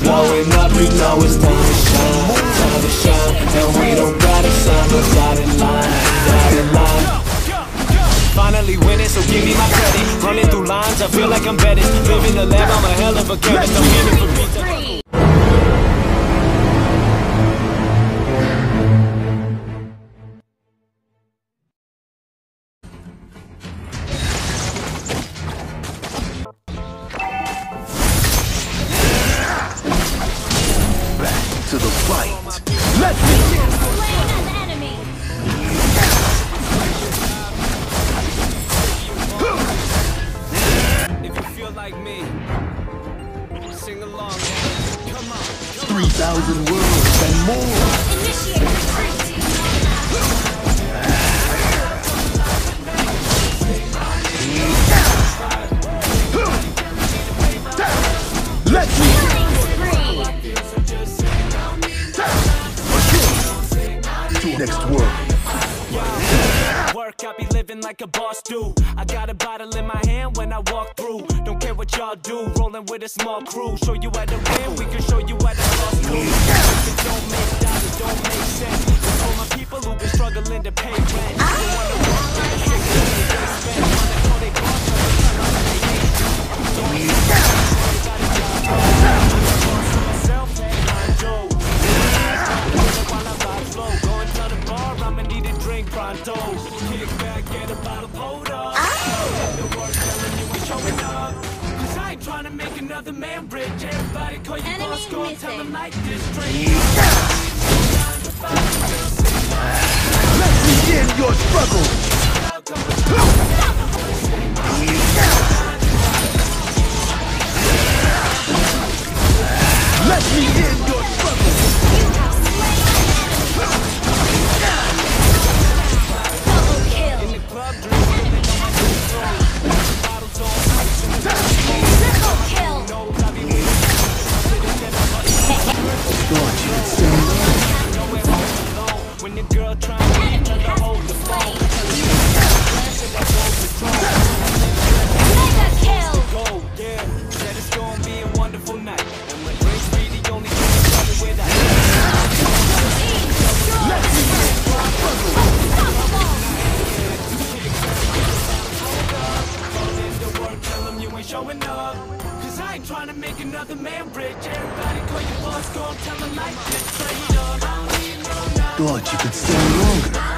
Blowing up, we know it's time to shine, and we don't gotta sign no dotted line, dotted line. Finally winning, so give me my credit. Running through lines, I feel like I'm Bettis. Living the lab, I'm a hell of a chemist. I'm getting for me. To the fight. Let me slay an enemy. If you feel like me, sing along. Come on. 3,000 words and more. Initiate retreat. Let me. Next work, I be living like a boss do. I got a bottle in my hand when I walk through. Don't care what y'all do, rolling with a small crew. Show you how to win, we can show you how to lost. Don't make dollars, don't make sense. For my people who been struggling to pay rent. Pronto, kick back, get a bottle, hold up. The world's telling you we're showing up. Cause I ain't trying to make another man rich. Everybody call you boss, go and tell him like this. Let's begin your struggle. Let me in your struggle. Showing up, cause I ain't trying to make another man rich. Everybody call your boss, go tell him like this. Straight up, I don't need no. Thought you could stay longer.